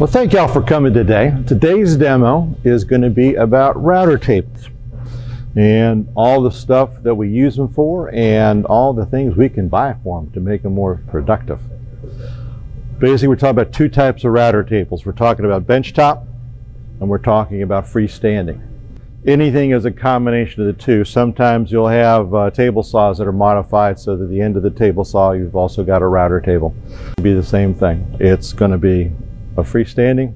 Well, thank y'all for coming today. Today's demo is going to be about router tables and all the stuff that we use them for and all the things we can buy for them to make them more productive. Basically, we're talking about two types of router tables. We're talking about benchtop and we're talking about freestanding. Anything is a combination of the two. Sometimes you'll have table saws that are modified so that at the end of the table saw you've also got a router table. It'll be the same thing. It's going to be a freestanding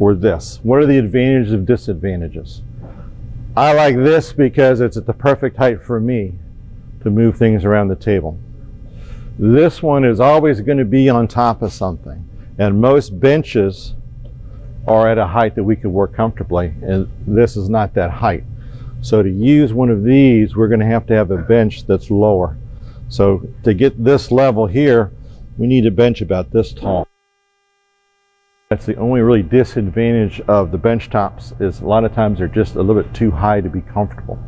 or this. What are the advantages and disadvantages? I like this because it's at the perfect height for me to move things around the table. This one is always going to be on top of something, and most benches are at a height that we can work comfortably, and this is not that height. So to use one of these, we're going to have a bench that's lower. So to get this level here, we need a bench about this tall. That's the only really disadvantage of the bench tops, is a lot of times they're just a little bit too high to be comfortable.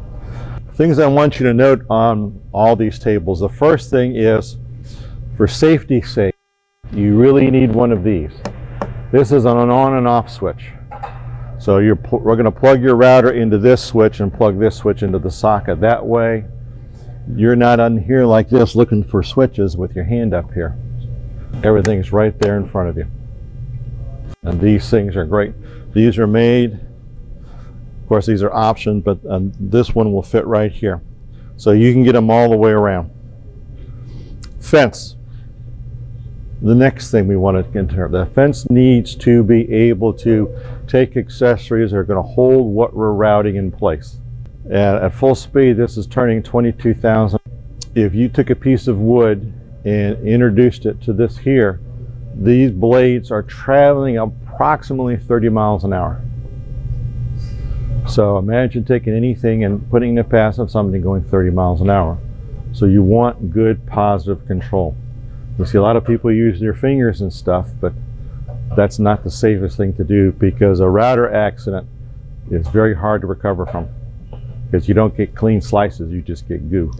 Things I want you to note on all these tables. The first thing is, for safety's sake, you really need one of these. This is an on and off switch. So we're going to plug your router into this switch and plug this switch into the socket. That way you're not on here like this looking for switches with your hand up here. Everything's right there in front of you. And these things are great. These are made, of course these are options, but this one will fit right here. So you can get them all the way around. Fence. The next thing we want to enter. The fence needs to be able to take accessories that are going to hold what we're routing in place. And at full speed, this is turning 22,000. If you took a piece of wood and introduced it to this here, these blades are traveling approximately 30 miles an hour. So imagine taking anything and putting in the path of something going 30 miles an hour. So you want good positive control. You see a lot of people use their fingers and stuff, but that's not the safest thing to do, because a router accident is very hard to recover from, because you don't get clean slices, you just get goo.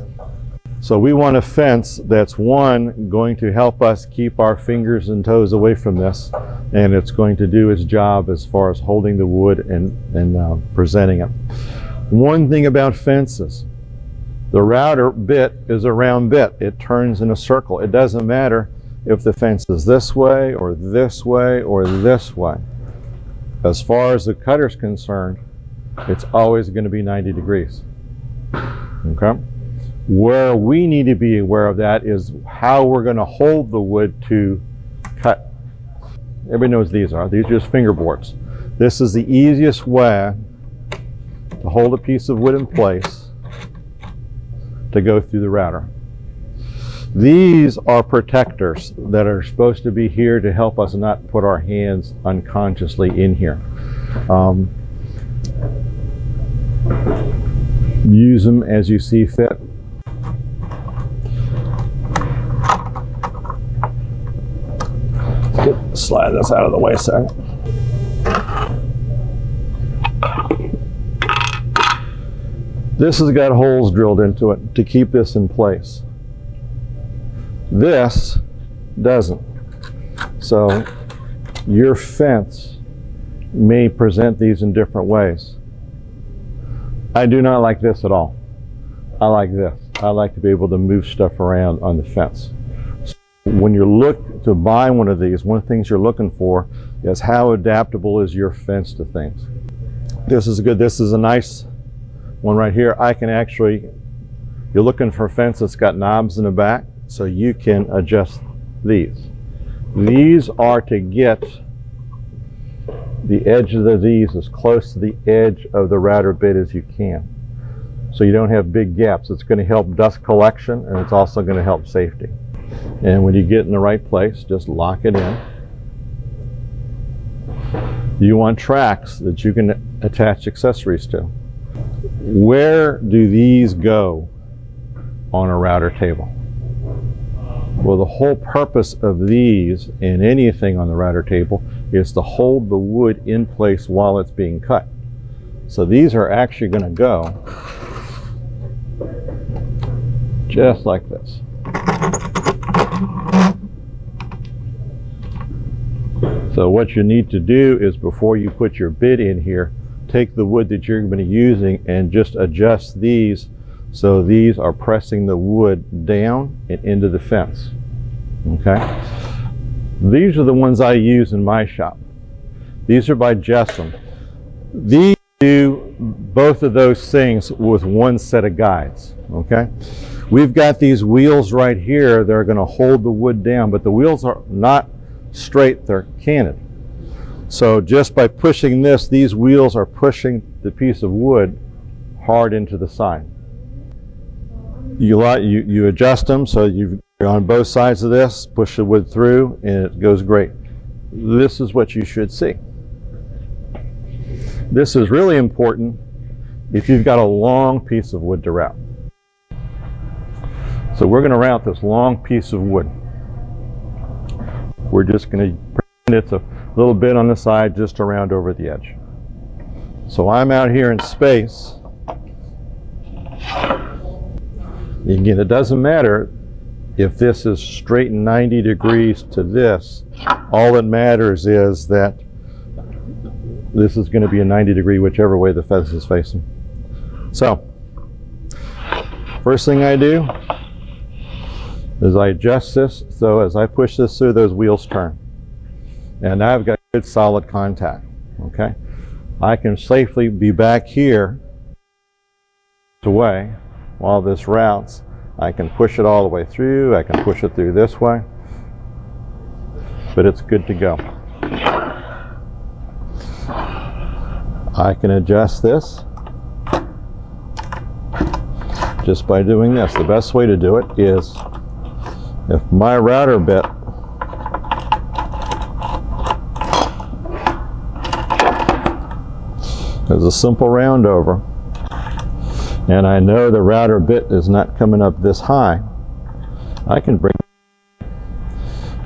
So we want a fence that's, one, going to help us keep our fingers and toes away from this, and it's going to do its job as far as holding the wood and presenting it. One thing about fences, the router bit is a round bit. It turns in a circle. It doesn't matter if the fence is this way or this way or this way. As far as the cutter's concerned, it's always going to be 90 degrees. Okay? Where we need to be aware of that is how we're going to hold the wood to cut. Everybody knows these are. These are just fingerboards. This is the easiest way to hold a piece of wood in place to go through the router. These are protectors that are supposed to be here to help us not put our hands unconsciously in here. Use them as you see fit. Slide this out of the way a second. This has got holes drilled into it to keep this in place. This doesn't. So your fence may present these in different ways. I do not like this at all. I like this. I like to be able to move stuff around on the fence. When you look to buy one of these, one of the things you're looking for is how adaptable is your fence to things. This is good. This is a nice one right here. I can actually, you're looking for a fence that's got knobs in the back, so you can adjust these. These are to get the edge of these as close to the edge of the router bit as you can, so you don't have big gaps. It's going to help dust collection, and it's also going to help safety. And when you get in the right place, just lock it in. You want tracks that you can attach accessories to. Where do these go on a router table? Well, the whole purpose of these and anything on the router table is to hold the wood in place while it's being cut. So these are actually going to go just like this. So what you need to do is, before you put your bit in here, take the wood that you're going to be using and just adjust these so these are pressing the wood down and into the fence. Okay? These are the ones I use in my shop. These are by Jessem. These do both of those things with one set of guides. Okay? We've got these wheels right here. They're going to hold the wood down, but the wheels are not straight, they're canted. So just by pushing this, these wheels are pushing the piece of wood hard into the side. You adjust them so you're on both sides of this, push the wood through, and it goes great. This is what you should see. This is really important if you've got a long piece of wood to route. So we're going to route this long piece of wood. We're just going to pretend it's a little bit on the side just to round over the edge. So I'm out here in space. Again, it doesn't matter if this is straightened 90 degrees to this. All that matters is that this is going to be a 90 degree whichever way the fence is facing. So first thing I do is I adjust this so as I push this through, those wheels turn. And now I've got good solid contact. Okay, I can safely be back here away while this routes. I can push it all the way through, I can push it through this way, but it's good to go. I can adjust this just by doing this. The best way to do it is if my router bit is a simple round over, and I know the router bit is not coming up this high, I can bring it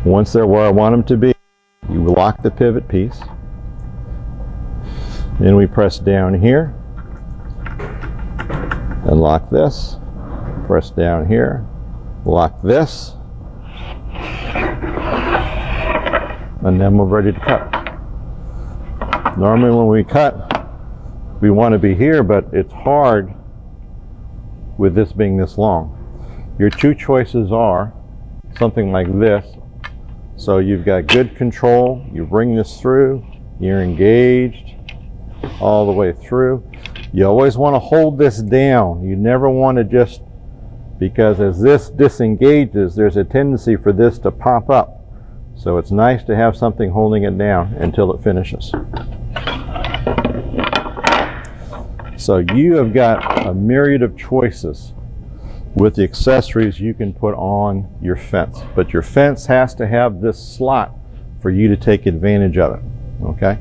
once they're where I want them to be. You lock the pivot piece, then we press down here and lock this, press down here, lock this, and then we're ready to cut. Normally when we cut, we want to be here, but it's hard with this being this long. Your two choices are something like this. So you've got good control, you bring this through, you're engaged all the way through. You always want to hold this down. You never want to just, because as this disengages, there's a tendency for this to pop up. So it's nice to have something holding it down until it finishes. So you have got a myriad of choices with the accessories you can put on your fence. But your fence has to have this slot for you to take advantage of it. Okay?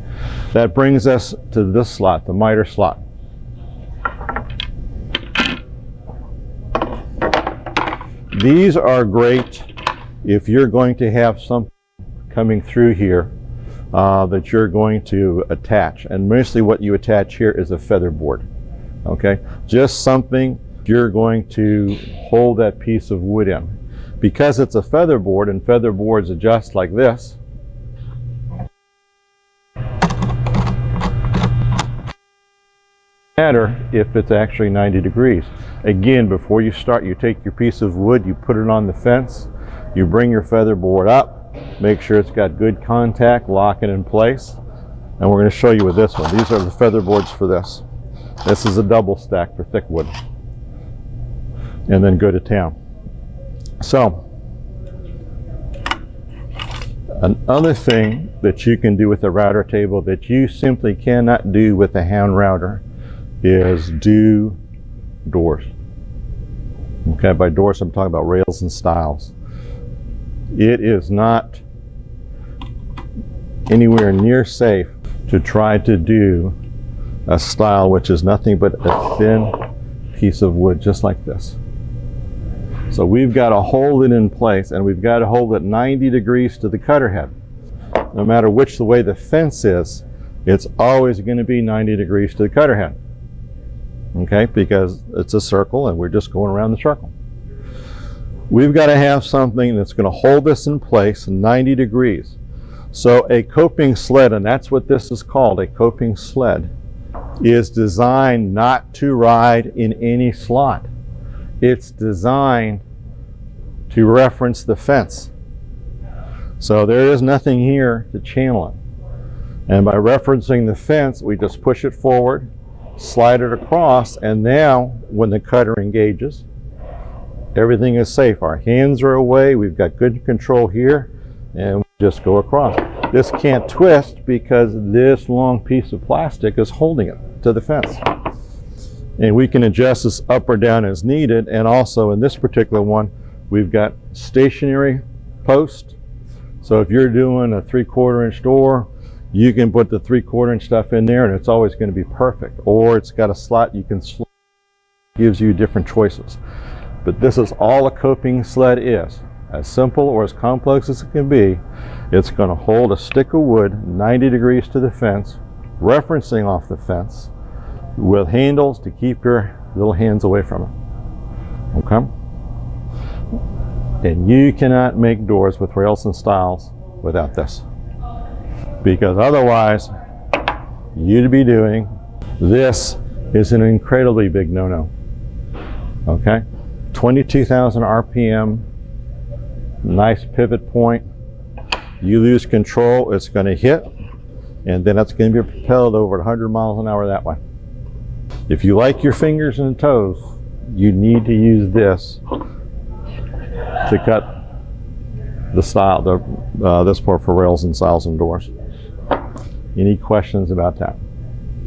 That brings us to this slot, the miter slot. These are great if you're going to have something coming through here that you're going to attach, and mostly what you attach here is a feather board. Okay, just something you're going to hold that piece of wood in. Because it's a feather board, and feather boards adjust like this, matter if it's actually 90 degrees. Again, before you start, you take your piece of wood, you put it on the fence, you bring your feather board up, make sure it's got good contact, lock it in place, and we're going to show you with this one. These are the feather boards for this. This is a double stack for thick wood. And then go to town. So, another thing that you can do with a router table that you simply cannot do with a hand router is do doors. Okay, by doors I'm talking about rails and stiles. It is not anywhere near safe to try to do a stile, which is nothing but a thin piece of wood just like this. So we've got to hold it in place, and we've got to hold it 90 degrees to the cutter head. No matter which the way the fence is, it's always going to be 90 degrees to the cutter head. Okay, because it's a circle and we're just going around the circle. We've got to have something that's going to hold this in place 90 degrees. So a coping sled, and that's what this is called, a coping sled, is designed not to ride in any slot. It's designed to reference the fence. So there is nothing here to channel it. And by referencing the fence, we just push it forward, slide it across, and now when the cutter engages, everything is safe. Our hands are away, we've got good control here, and we just go across. This can't twist because this long piece of plastic is holding it to the fence. And we can adjust this up or down as needed, and also in this particular one, we've got stationary posts. So if you're doing a 3/4 inch door, you can put the 3/4 inch stuff in there and it's always going to be perfect. Or it's got a slot you can slide. It gives you different choices. But this is all a coping sled is. As simple or as complex as it can be, it's going to hold a stick of wood 90 degrees to the fence, referencing off the fence, with handles to keep your little hands away from it. Okay? And you cannot make doors with rails and stiles without this, because otherwise you'd be doing this. Is an incredibly big no-no. Okay, 22,000 RPM, nice pivot point. You lose control, it's going to hit, and then it's going to be propelled over 100 miles an hour that way. If you like your fingers and toes, you need to use this to cut the style, this part for rails and stiles and doors. Any questions about that?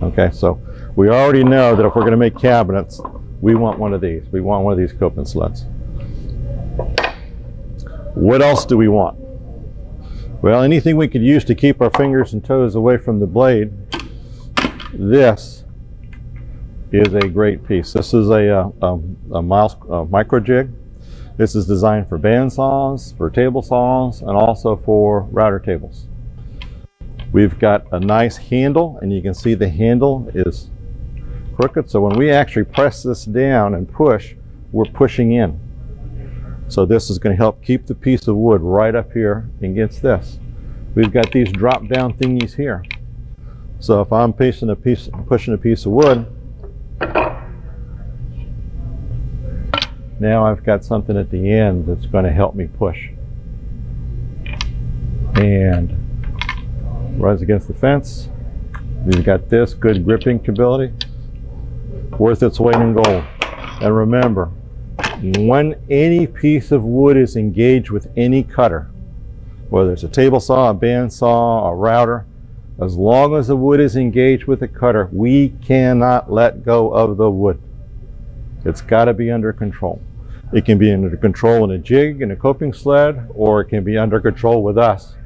Okay, so we already know that if we're going to make cabinets, we want one of these. We want one of these coping sleds. What else do we want? Well, anything we could use to keep our fingers and toes away from the blade. This is a great piece. This is a micro jig. This is designed for band saws, for table saws, and also for router tables. We've got a nice handle, and you can see the handle is crooked. So when we actually press this down and push, we're pushing in. So this is going to help keep the piece of wood right up here against this. We've got these drop-down thingies here. So if I'm pushing a piece of wood, now I've got something at the end that's going to help me push. And rise against the fence. We've got this good gripping ability, worth its weight in gold. And remember, when any piece of wood is engaged with any cutter, whether it's a table saw, a band saw, a router, as long as the wood is engaged with a cutter, we cannot let go of the wood. It's got to be under control. It can be under control in a jig, in a coping sled, or it can be under control with us.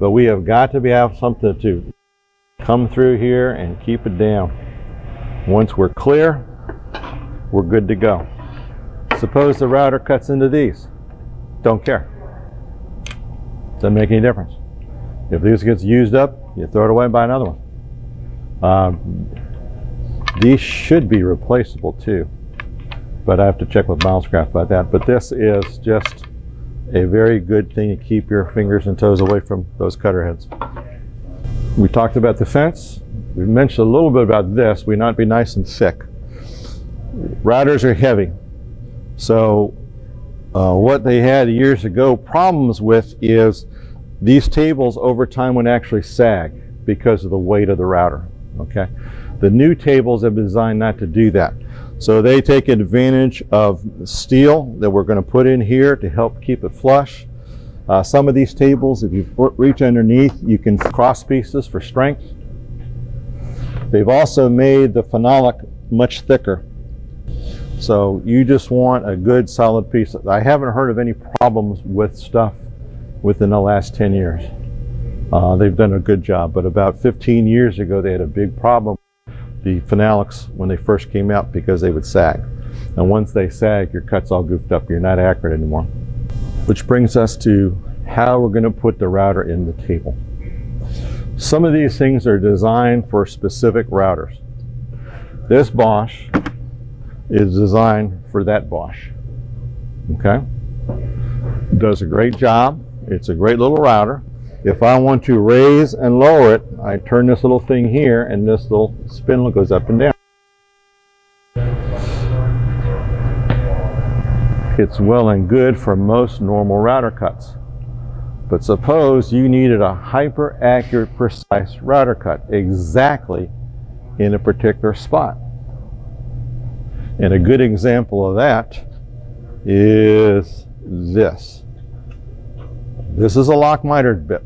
But we have got to have something to come through here and keep it down. Once we're clear, we're good to go. Suppose the router cuts into these. Don't care. Doesn't make any difference. If this gets used up, you throw it away and buy another one. These should be replaceable too. But I have to check with Milescraft about that. But this is just a very good thing to keep your fingers and toes away from those cutter heads. We talked about the fence. We mentioned a little bit about this. We not be nice and thick. Routers are heavy. So what they had years ago problems with is these tables over time would actually sag because of the weight of the router. Okay, the new tables have been designed not to do that. So they take advantage of steel that we're going to put in here to help keep it flush. Some of these tables, if you reach underneath, you can cross pieces for strength. They've also made the phenolic much thicker. So you just want a good solid piece. I haven't heard of any problems with stuff within the last 10 years. They've done a good job, but about 15 years ago they had a big problem. The phenolics when they first came out because they would sag, and once they sag your cut's all goofed up, you're not accurate anymore. Which brings us to how we're going to put the router in the table. Some of these things are designed for specific routers. This Bosch is designed for that Bosch. Okay, does a great job. It's a great little router. If I want to raise and lower it, I turn this little thing here and this little spindle goes up and down. It's well and good for most normal router cuts. But suppose you needed a hyper accurate, precise router cut exactly in a particular spot. And a good example of that is this. This is a lock mitered bit.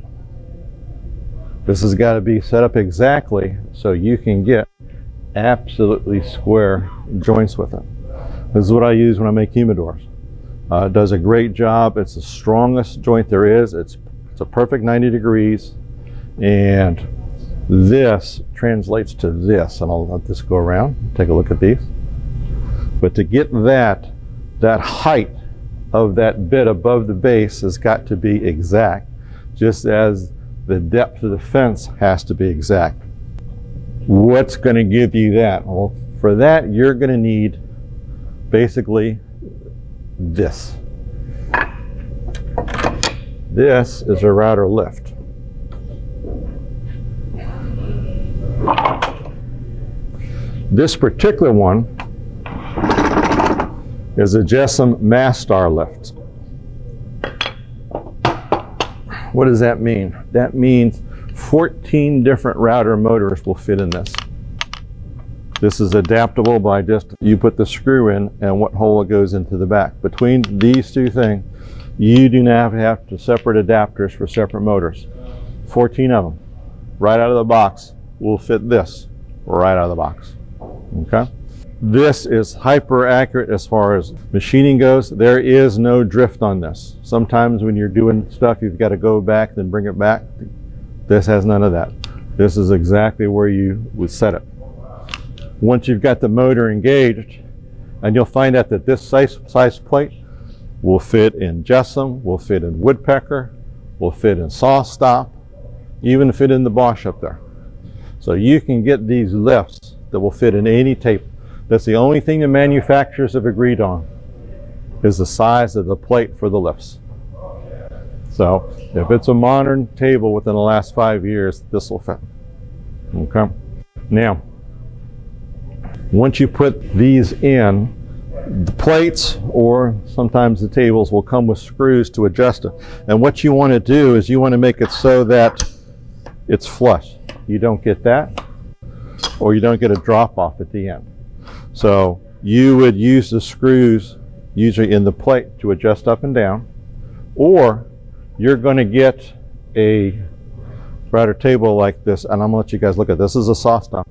This has got to be set up exactly so you can get absolutely square joints with it. This is what I use when I make humidors. It does a great job. It's the strongest joint there is. It's a perfect 90 degrees. And this translates to this. And I'll let this go around. Take a look at these. But to get that height of that bit above the base has got to be exact, just as the depth of the fence has to be exact. What's going to give you that? Well, for that, you're going to need basically this. This is a router lift. This particular one is a Jessem Mastar lift. What does that mean? That means 14 different router motors will fit in this. This is adaptable by just, you put the screw in and what hole it goes into the back. Between these two things, you do not have to separate adapters for separate motors. 14 of them, right out of the box, will fit this, right out of the box, okay? This is hyper accurate as far as machining goes. There is no drift on this. Sometimes when you're doing stuff, you've got to go back, then bring it back. This has none of that. This is exactly where you would set it. Once you've got the motor engaged, and you'll find out that this size plate will fit in Jessem, will fit in Woodpecker, will fit in Saw Stop, even fit in the Bosch up there. So you can get these lifts that will fit in any tape. That's the only thing the manufacturers have agreed on, is the size of the plate for the lifts. So if it's a modern table within the last 5 years, this will fit. Okay. Now, once you put these in, the plates or sometimes the tables will come with screws to adjust it. And what you want to do is you want to make it so that it's flush. You don't get that, or you don't get a drop off at the end. So you would use the screws usually in the plate to adjust up and down, or you're going to get a router table like this. And I'm going to let you guys look at this. This is a Saw Stop.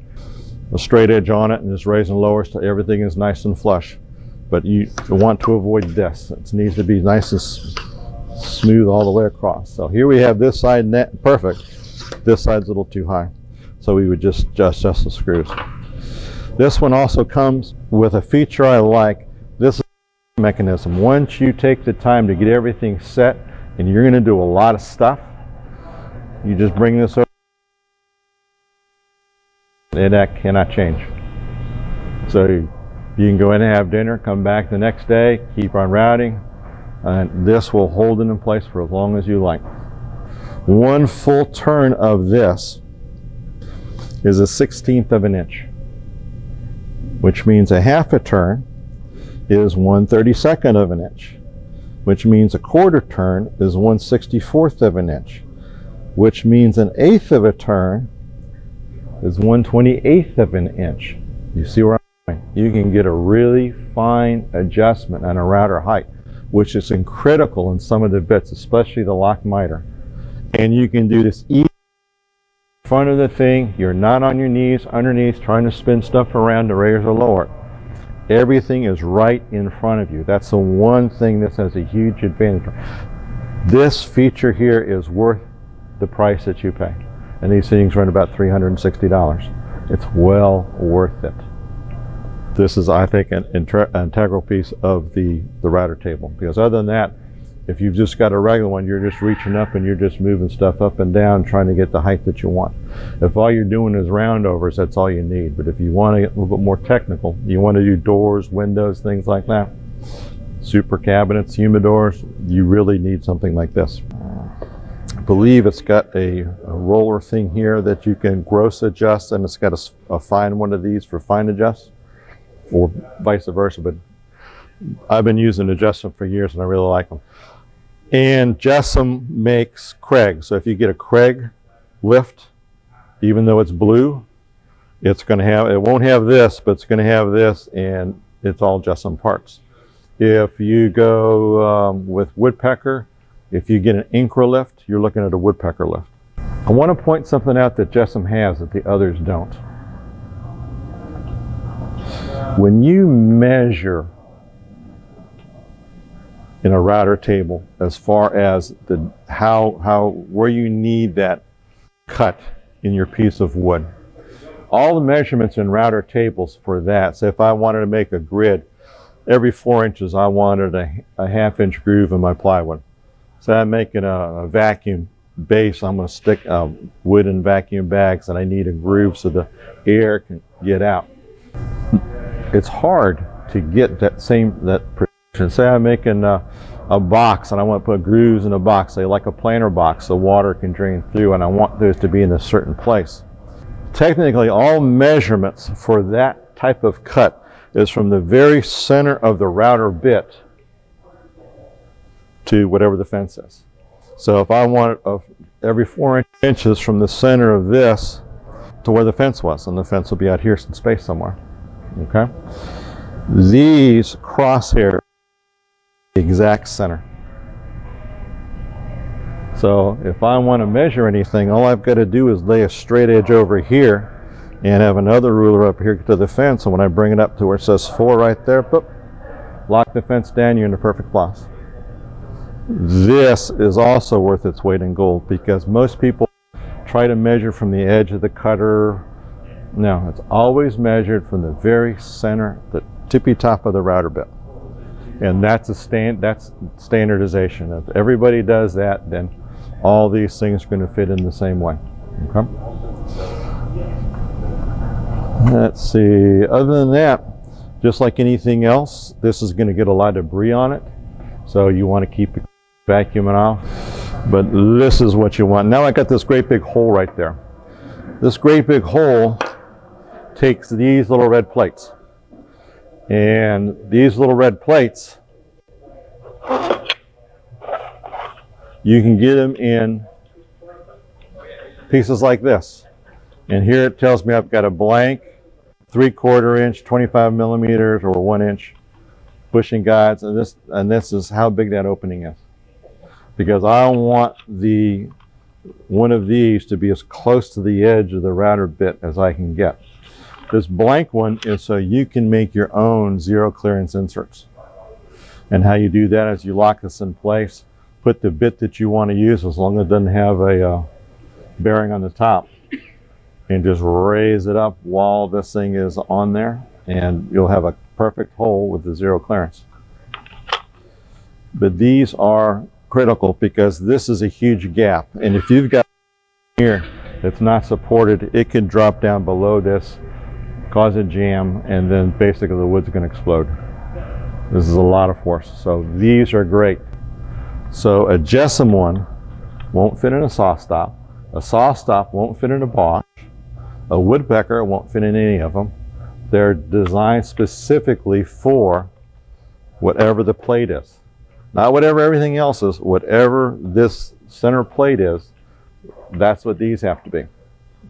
A straight edge on it and just raise and lower so everything is nice and flush. But you want to avoid this. It needs to be nice and smooth all the way across. So here we have this side net perfect. This side's a little too high. So we would just adjust the screws. This one also comes with a feature I like. This is a mechanism. Once you take the time to get everything set, and you're going to do a lot of stuff, you just bring this over. And that cannot change. So you can go in and have dinner, come back the next day, keep on routing, and this will hold it in place for as long as you like. One full turn of this is a 1/16 of an inch, which means a half a turn is 1/32 of an inch, which means a quarter turn is 1/64 of an inch, which means an eighth of a turn is 1/28 of an inch. You see where I'm going? You can get a really fine adjustment on a router height, which is critical in some of the bits, especially the lock miter. And you can do this easy in front of the thing. You're not on your knees, underneath, trying to spin stuff around to raise or lower. Everything is right in front of you. That's the one thing this has a huge advantage. This feature here is worth the price that you pay. And these things run about $360. It's well worth it. This is, I think, an integral piece of the router table. Because other than that, if you've just got a regular one, you're just reaching up and you're just moving stuff up and down, trying to get the height that you want. If all you're doing is roundovers, that's all you need. But if you want to get a little bit more technical, you want to do doors, windows, things like that, super cabinets, humidors, you really need something like this. believe it's got a roller thing here that you can gross adjust, and it's got a fine one of these for fine adjust, or vice versa. But I've been using the Jessem for years and I really like them. And Jessem makes Craig. So if you get a Craig lift, even though it's blue, it's going to have, it won't have this, but it's going to have this, and it's all Jessem parts. If you go with Woodpecker, if you get an Incra lift, you're looking at a Woodpecker lift. I want to point something out that Jessem has that the others don't. When you measure in a router table, as far as the where you need that cut in your piece of wood, all the measurements in router tables for that. So if I wanted to make a grid, every 4 inches I wanted a half-inch groove in my plywood. So I'm making a vacuum base. I'm going to stick wood in vacuum bags, and I need a groove so the air can get out. It's hard to get that same precision. Say I'm making a box, and I want to put grooves in a box, say like a planer box, so water can drain through, and I want those to be in a certain place. Technically, all measurements for that type of cut is from the very center of the router bit to whatever the fence is. So if I want every 4 inches from the center of this to where the fence was, and the fence will be out here in space somewhere. Okay? These crosshairs are the exact center. So if I want to measure anything, all I've got to do is lay a straight edge over here and have another ruler up here to the fence, and when I bring it up to where it says 4 right there, boop, lock the fence down, you're in the perfect place. This is also worth its weight in gold, because most people try to measure from the edge of the cutter. No, it's always measured from the very center, the tippy top of the router bit. And that's that's standardization. If everybody does that, then all these things are going to fit in the same way. Okay? Let's see. Other than that, just like anything else, this is going to get a lot of debris on it. So you want to keep it vacuuming off, but this is what you want. Now I got this great big hole right there. This great big hole takes these little red plates, and these little red plates, you can get them in pieces like this. And here it tells me I've got a blank 3/4 inch, 25 millimeters or 1 inch bushing guides, and this is how big that opening is, because I want the one of these to be as close to the edge of the router bit as I can get. This blank one is so you can make your own zero clearance inserts, and how you do that is you lock this in place, put the bit that you want to use, as long as it doesn't have a bearing on the top, and just raise it up while this thing is on there, and you'll have a perfect hole with the zero clearance. But these are critical, because this is a huge gap, and if you've got here that's not supported, it can drop down below this, cause a jam, and then basically the wood's going to explode. This is a lot of force, so these are great. So a Jessem one won't fit in a saw stop won't fit in a Bosch, a Woodpecker won't fit in any of them. They're designed specifically for whatever the plate is. Not whatever everything else is, whatever this center plate is, that's what these have to be,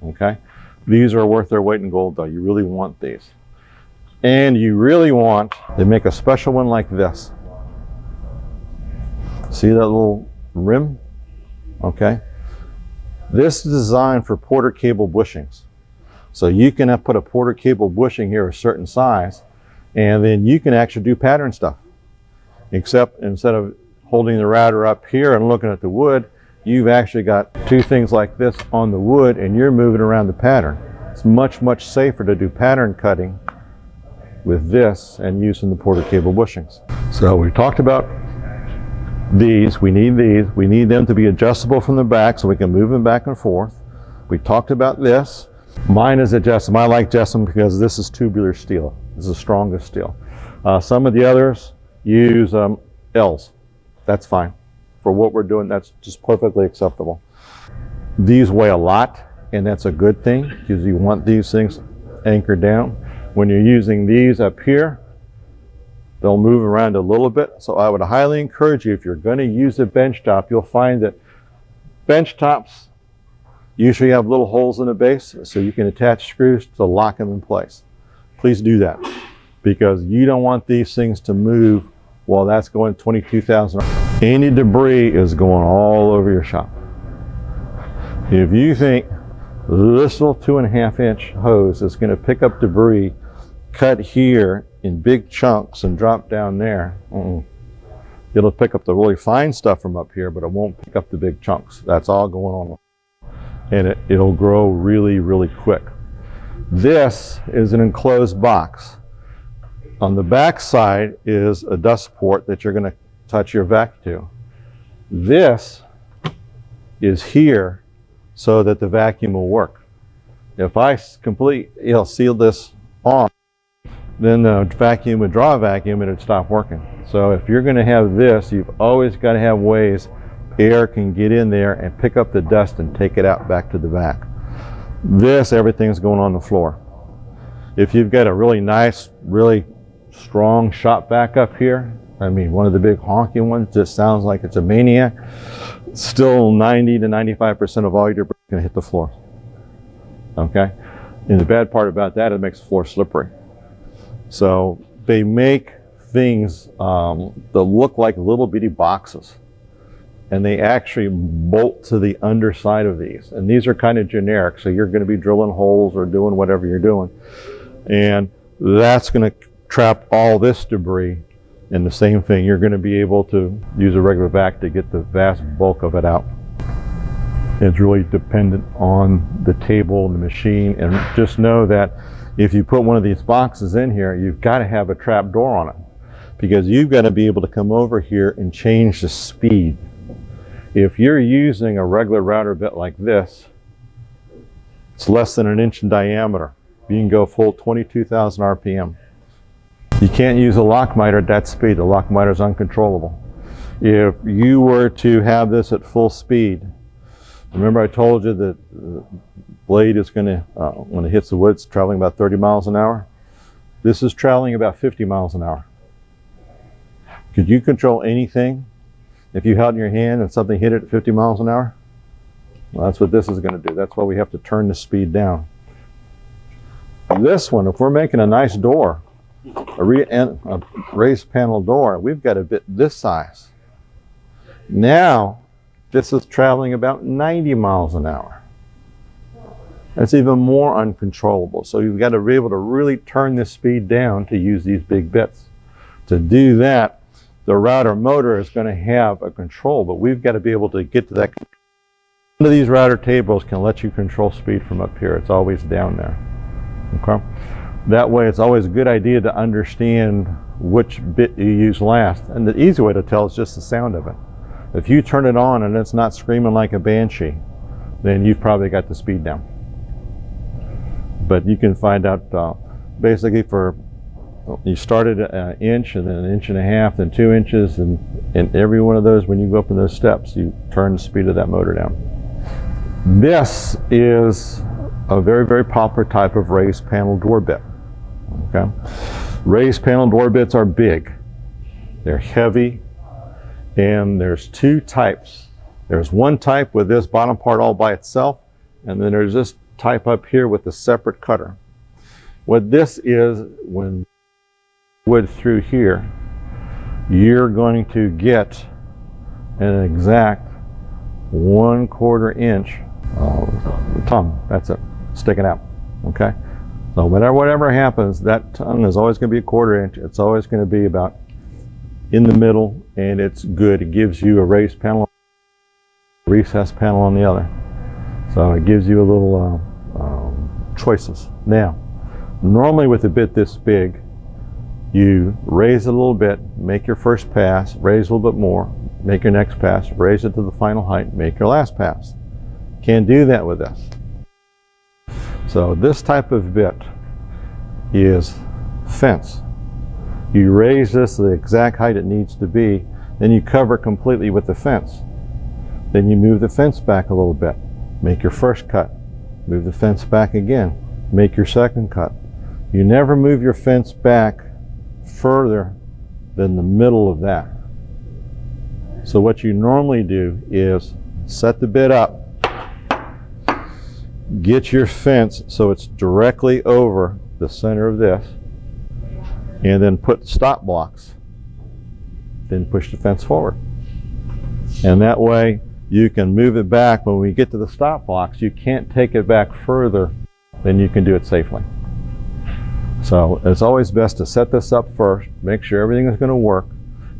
okay? These are worth their weight in gold though, you really want these. And you really want, they make a special one like this. See that little rim? Okay. This is designed for Porter Cable bushings. So you can put a Porter Cable bushing here a certain size, and then you can actually do pattern stuff. Except instead of holding the router up here and looking at the wood, you've actually got two things like this on the wood, and you're moving around the pattern. It's much, much safer to do pattern cutting with this and using the Porter Cable bushings. So we talked about these. We need these. We need them to be adjustable from the back so we can move them back and forth. We talked about this. Mine is a Jessem. I like Jessem because this is tubular steel. This is the strongest steel. Some of the others use L's. That's fine. for what we're doing, that's just perfectly acceptable. These weigh a lot, and that's a good thing because you want these things anchored down. When you're using these up here, they'll move around a little bit. So I would highly encourage you, if you're going to use a bench top, you'll find that bench tops usually have little holes in the base so you can attach screws to lock them in place. Please do that, because you don't want these things to move while that's going 22,000. Any debris is going all over your shop. If you think this little 2.5-inch hose is going to pick up debris, cut here in big chunks and drop down there, it'll pick up the really fine stuff from up here, but it won't pick up the big chunks. That's all going on. And it'll grow really, really quick. This is an enclosed box. On the back side is a dust port that you're going to touch your vac to. This is here so that the vacuum will work. If I seal this on, then the vacuum would draw a vacuum and it'd stop working. So if you're going to have this, you've always got to have ways air can get in there and pick up the dust and take it out back to the back. This, everything's going on the floor. If you've got a really nice, really strong shop vac up here, I mean, one of the big honking ones that sounds like it's a maniac, still 90 to 95% of all your debris is going to hit the floor. Okay? And the bad part about that, it makes the floor slippery. So they make things that look like little bitty boxes, and they actually bolt to the underside of these. And these are kind of generic, so you're gonna be drilling holes or doing whatever you're doing. And that's gonna trap all this debris. And the same thing, you're gonna be able to use a regular vac to get the vast bulk of it out. It's really dependent on the table and the machine. And just know that if you put one of these boxes in here, you've gotta have a trap door on it, because you've gotta be able to come over here and change the speed. If you're using a regular router bit like this, it's less than 1 inch in diameter. You can go full 22,000 RPM. You can't use a lock miter at that speed. The lock miter is uncontrollable. If you were to have this at full speed, remember I told you that the blade is going to, when it hits the wood, it's traveling about 30 miles an hour. This is traveling about 50 miles an hour. Could you control anything? If you held in your hand and something hit it at 50 miles an hour, well, that's what this is going to do. That's why we have to turn the speed down. This one, if we're making a nice door, a raised panel door, we've got a bit this size. Now, this is traveling about 90 miles an hour. That's even more uncontrollable. So you've got to be able to really turn the speed down to use these big bits. To do that, the router motor is going to have a control, but we've got to be able to get to that. None of these router tables can let you control speed from up here. It's always down there. Okay? That way, it's always a good idea to understand which bit you use last. And the easy way to tell is just the sound of it. If you turn it on and it's not screaming like a banshee, then you've probably got the speed down. But you can find out basically for... You start at 1 inch, and then 1.5 inches, then 2 inches, and every one of those, when you go up in those steps, you turn the speed of that motor down. This is a very, very popular type of raised panel door bit. Okay? Raised panel door bits are big. They're heavy, and there's two types. There's one type with this bottom part all by itself, and then there's this type up here with a separate cutter. What this is, when wood through here, you're going to get an exact 1/4 inch tongue. That's it, sticking out. Okay, so whatever happens, that tongue is always going to be 1/4 inch. It's always going to be about in the middle, and it's good. It gives you a raised panel, a recessed panel on the other, so it gives you a little choices. Now, normally with a bit this big, you raise a little bit, make your first pass, raise a little bit more, make your next pass, raise it to the final height, make your last pass. Can't do that with this. So this type of bit is fence. You raise this to the exact height it needs to be, Then you cover completely with the fence. Then you move the fence back a little bit. Make your first cut. Move the fence back again. Make your second cut. You never move your fence back further than the middle of that. So what you normally do is set the bit up, get your fence so it's directly over the center of this, and then put stop blocks. Then push the fence forward. And that way you can move it back. When we get to the stop blocks, you can't take it back further than you can do it safely. So it's always best to set this up first, make sure everything is going to work,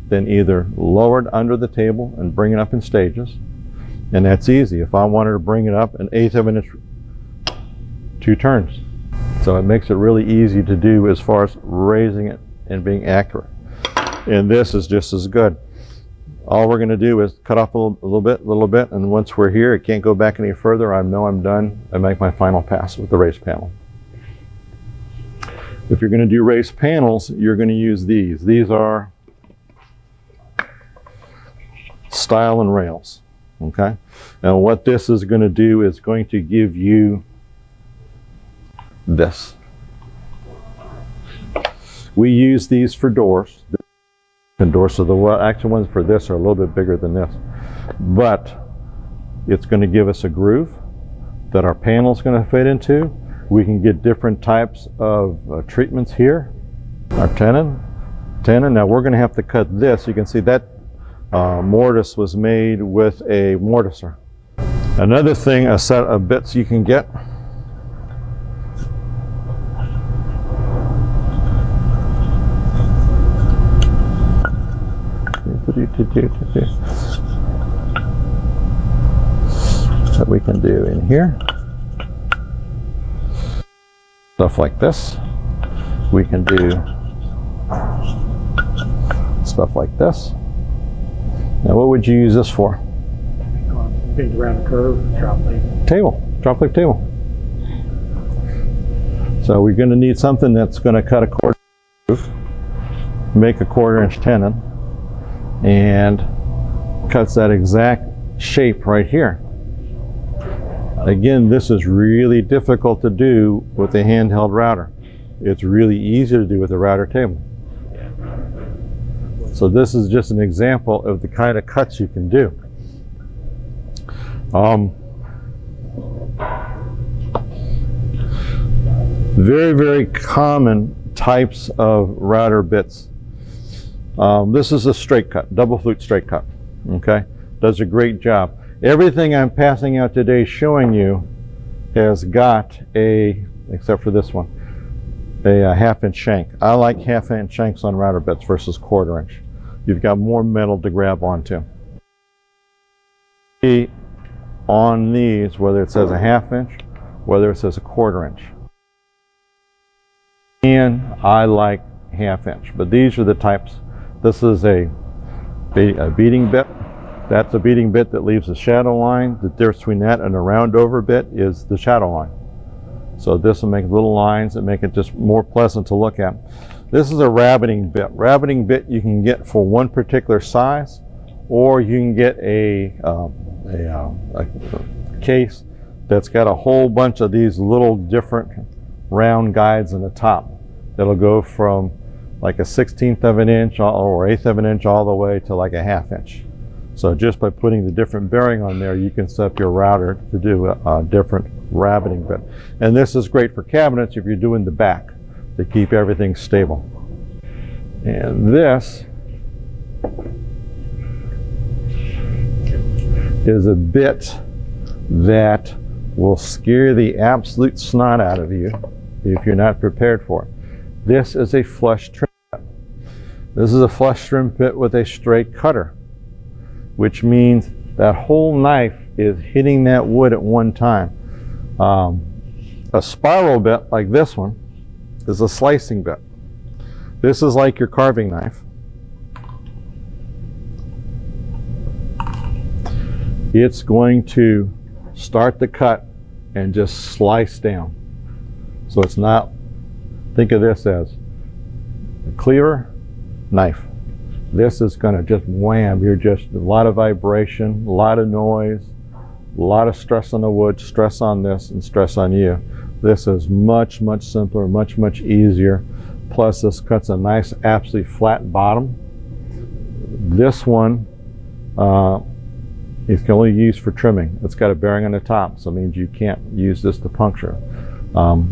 then either lower it under the table and bring it up in stages. And that's easy. If I wanted to bring it up an 1/8 of an inch, 2 turns. So it makes it really easy to do as far as raising it and being accurate. And this is just as good. All we're going to do is cut off a little bit, and once we're here, it can't go back any further. I know I'm done. I make my final pass with the raised panel. If you're going to do raised panels, you're going to use these. These are stile and rails. Okay, now what this is going to do is going to give you this. We use these for doors. The doors are the actual ones for this are a little bit bigger than this, but it's going to give us a groove that our panel is going to fit into. We can get different types of treatments here. Our tenon. Now we're going to have to cut this. You can see that. Mortise was made with a mortiser. Another thing, a set of bits you can get that we can do in here. Stuff like this. We can do stuff like this. Now, what would you use this for? Bend around a curve, drop leaf. Table, drop leaf table. So we're going to need something that's going to cut a 1/4 inch, make a 1/4 inch tenon, and cuts that exact shape right here. Again, this is really difficult to do with a handheld router. It's really easy to do with a router table. So this is just an example of the kind of cuts you can do. Very, very common types of router bits. This is a straight cut, double flute straight cut. Okay, does a great job. Everything I'm passing out today showing you has got a, except for this one, a 1/2 inch shank. I like 1/2 inch shanks on router bits versus 1/4 inch. You've got more metal to grab onto. On these, whether it says a 1/2 inch, whether it says a 1/4 inch. And I like 1/2 inch, but these are the types. This is a beading bit. That's a beading bit that leaves a shadow line. The difference between that and a round over bit is the shadow line. So this will make little lines that make it just more pleasant to look at. This is a rabbiting bit. Rabbiting bit you can get for one particular size, or you can get a case that's got a whole bunch of these little different round guides in the top. That'll go from like a 1/16 of an inch or 1/8 of an inch all the way to like a 1/2 inch. So just by putting the different bearing on there, you can set up your router to do a different rabbiting bit. And this is great for cabinets if you're doing the back to keep everything stable. And this is a bit that will scare the absolute snot out of you if you're not prepared for it. This is a flush trim bit. This is a flush trim bit with a straight cutter, which means that whole knife is hitting that wood at one time. A spiral bit like this one is a slicing bit. This is like your carving knife. It's going to start the cut and just slice down. So it's not, think of this as a cleaver, knife. This is going to just wham, you're just a lot of vibration, a lot of noise, a lot of stress on the wood, stress on this, and stress on you. This is much, much simpler, much, much easier. Plus this cuts a nice, absolutely flat bottom. This one is only used for trimming. It's got a bearing on the top, so it means you can't use this to puncture.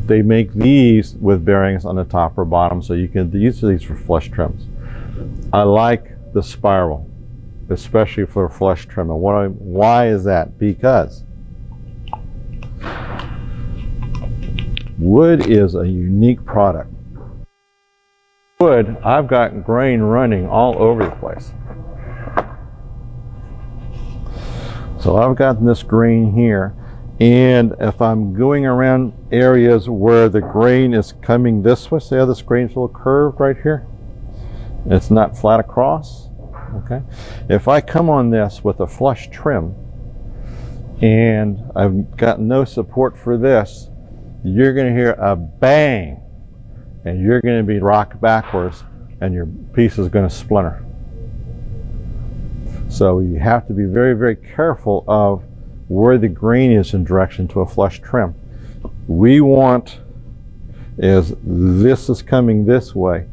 They make these with bearings on the top or bottom, so you can use these for flush trims. I like the spiral, especially for flush trim. And why is that? Because wood is a unique product. Wood, I've got grain running all over the place. So I've got this grain here, and if I'm going around areas where the grain is coming this way, see how this grain's a little curved right here? It's not flat across, okay? If I come on this with a flush trim, and I've got no support for this, you're gonna hear a bang, and you're gonna be rocked backwards, and your piece is gonna splinter. So you have to be very, very careful of where the grain is in direction to a flush trim. We want, as this is coming this way,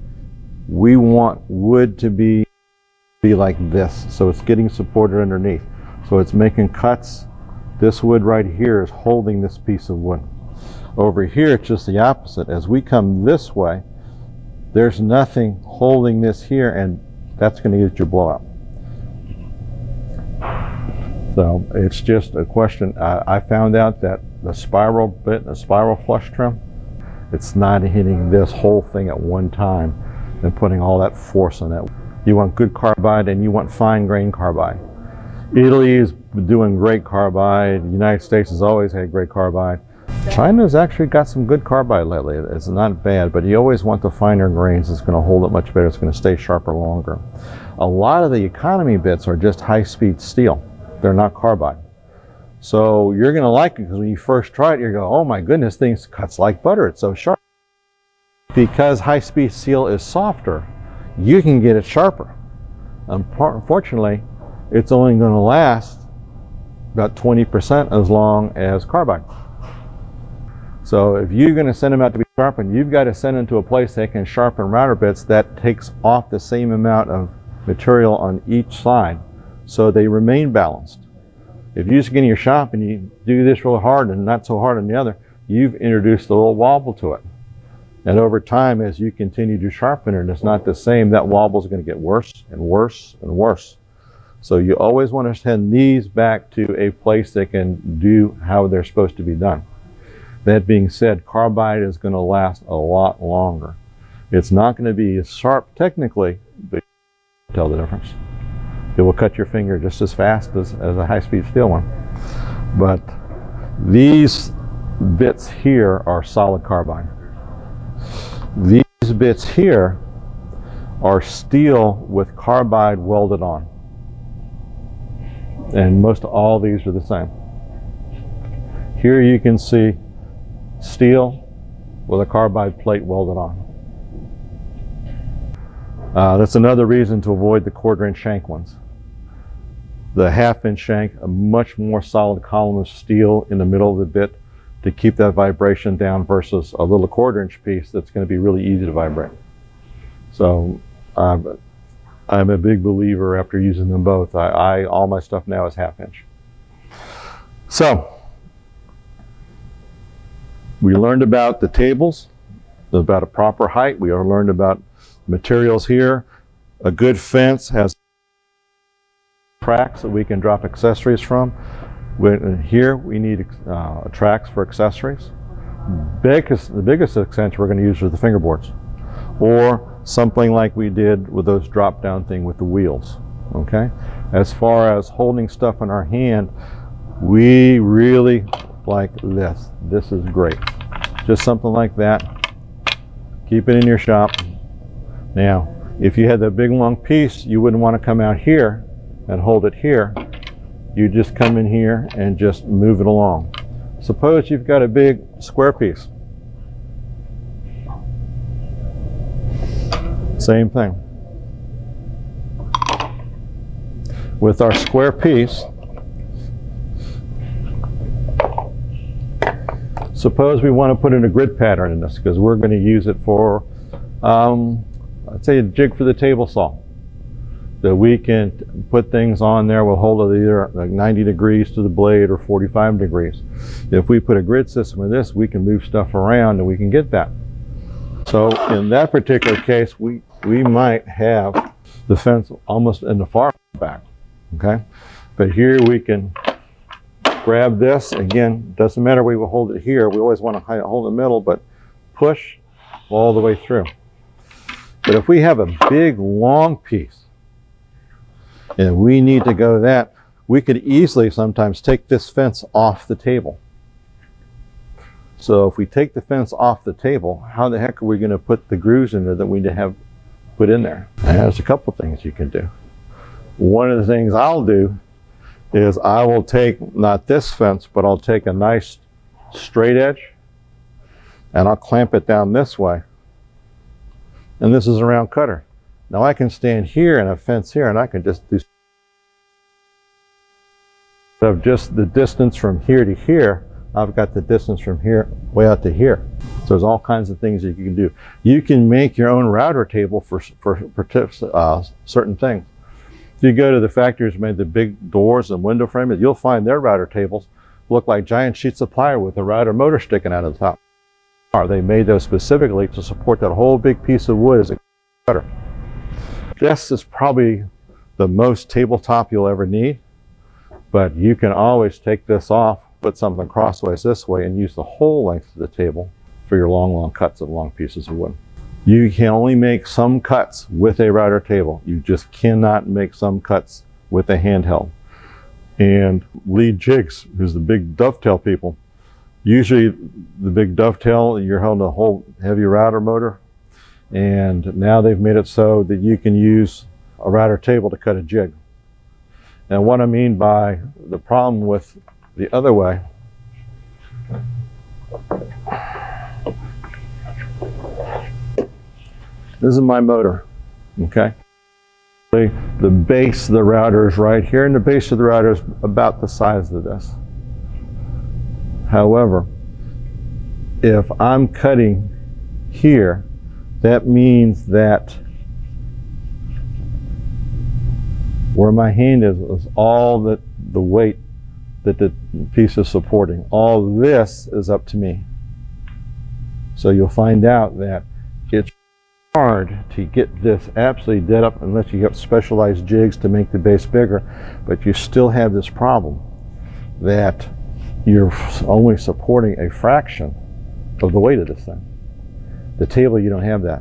we want wood to be like this. So it's getting supported underneath. So it's making cuts. This wood right here is holding this piece of wood. Over here, it's just the opposite. As we come this way, there's nothing holding this here, and that's going to get your blowout. So it's just a question. I found out that the spiral bit, the spiral flush trim, it's not hitting this whole thing at one time and putting all that force on it. You want good carbide and you want fine grain carbide. Italy is doing great carbide. The United States has always had great carbide. China's actually got some good carbide lately. It's not bad, but you always want the finer grains. It's going to hold it much better. It's going to stay sharper longer. A lot of the economy bits are just high-speed steel. They're not carbide. So you're going to like it because when you first try it, you're going, oh my goodness, things cuts like butter. It's so sharp. Because high-speed steel is softer, you can get it sharper. Unfortunately, it's only going to last about 20% as long as carbide. So if you're going to send them out to be sharpened, you've got to send them to a place that can sharpen router bits that takes off the same amount of material on each side, so they remain balanced. If you just get in your shop and you do this real hard and not so hard on the other, you've introduced a little wobble to it. And over time, as you continue to sharpen it, it's not the same, that wobble is going to get worse and worse and worse. So you always want to send these back to a place that can do how they're supposed to be done. That being said, carbide is going to last a lot longer. It's not going to be as sharp technically, but you can tell the difference. It will cut your finger just as fast as a high-speed steel one. But these bits here are solid carbide. These bits here are steel with carbide welded on. And most all these are the same. Here you can see steel with a carbide plate welded on. That's another reason to avoid the quarter-inch shank ones. The half-inch shank, a much more solid column of steel in the middle of the bit to keep that vibration down versus a little quarter-inch piece that's going to be really easy to vibrate. So I'm a big believer after using them both. All my stuff now is half-inch. So we learned about the tables, about a proper height. We learned about materials here. A good fence has tracks that we can drop accessories from. Here we need tracks for accessories. The biggest accessory we're going to use are the fingerboards, or something like we did with those drop-down thing with the wheels. Okay. As far as holding stuff in our hand, we really like this. This is great. Just something like that. Keep it in your shop. Now, if you had that big long piece, you wouldn't want to come out here and hold it here. You just come in here and just move it along. Suppose you've got a big square piece. Same thing. with our square piece. Suppose we want to put in a grid pattern in this because we're going to use it for, I'd say, a jig for the table saw. That we can put things on there. We'll hold it either like 90 degrees to the blade or 45 degrees. If we put a grid system in this, we can move stuff around and we can get that. So in that particular case, we might have the fence almost in the far back, okay? But here we can grab this. Again, doesn't matter, we will hold it here. We always want to hold the middle, but push all the way through. But if we have a big, long piece, and we need to go that, we could easily sometimes take this fence off the table. So if we take the fence off the table, how the heck are we going to put the grooves in there that we need to have put in there? And there's a couple things you can do. One of the things I'll do is I will take, not this fence, but I'll take a nice straight edge and I'll clamp it down this way. And this is a round cutter. Now I can stand here and a fence here and I can just do of just the distance from here to here. I've got the distance from here way out to here. So there's all kinds of things that you can do. You can make your own router table for certain things. If you go to the factories who made the big doors and window frames, you'll find their router tables look like giant sheets of plywood with a router motor sticking out of the top. They made those specifically to support that whole big piece of wood as a cutter. This is probably the most tabletop you'll ever need, but you can always take this off, put something crossways this way, and use the whole length of the table for your long, long cuts of long pieces of wood. You can only make some cuts with a router table. You just cannot make some cuts with a handheld. And Lee Jiggs, who's the big dovetail people, usually the big dovetail, you're holding a whole heavy router motor, and now they've made it so that you can use a router table to cut a jig. And what I mean by the problem with the other way . This is my motor, okay? The base of the router is right here, and the base of the router is about the size of this. However, if I'm cutting here, that means that where my hand is all that the weight that the piece is supporting. All this is up to me. So you'll find out that it's hard to get this absolutely dead up unless you have specialized jigs to make the base bigger, but you still have this problem that you're only supporting a fraction of the weight of this thing. The table, you don't have that.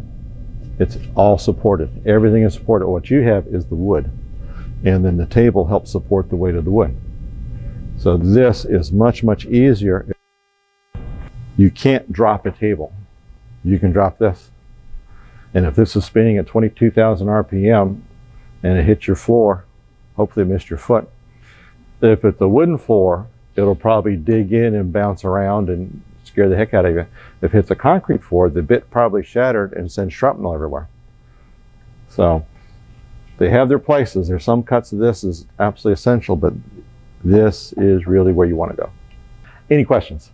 It's all supported. Everything is supported. What you have is the wood. And then the table helps support the weight of the wood. So this is much, much easier. You can't drop a table. You can drop this. And if this is spinning at 22,000 RPM and it hits your floor, hopefully it missed your foot. If it's a wooden floor, it'll probably dig in and bounce around and scare the heck out of you. If it's a concrete floor, the bit probably shattered and sends shrapnel everywhere. So they have their places. There's some cuts of this is absolutely essential, but this is really where you want to go. Any questions?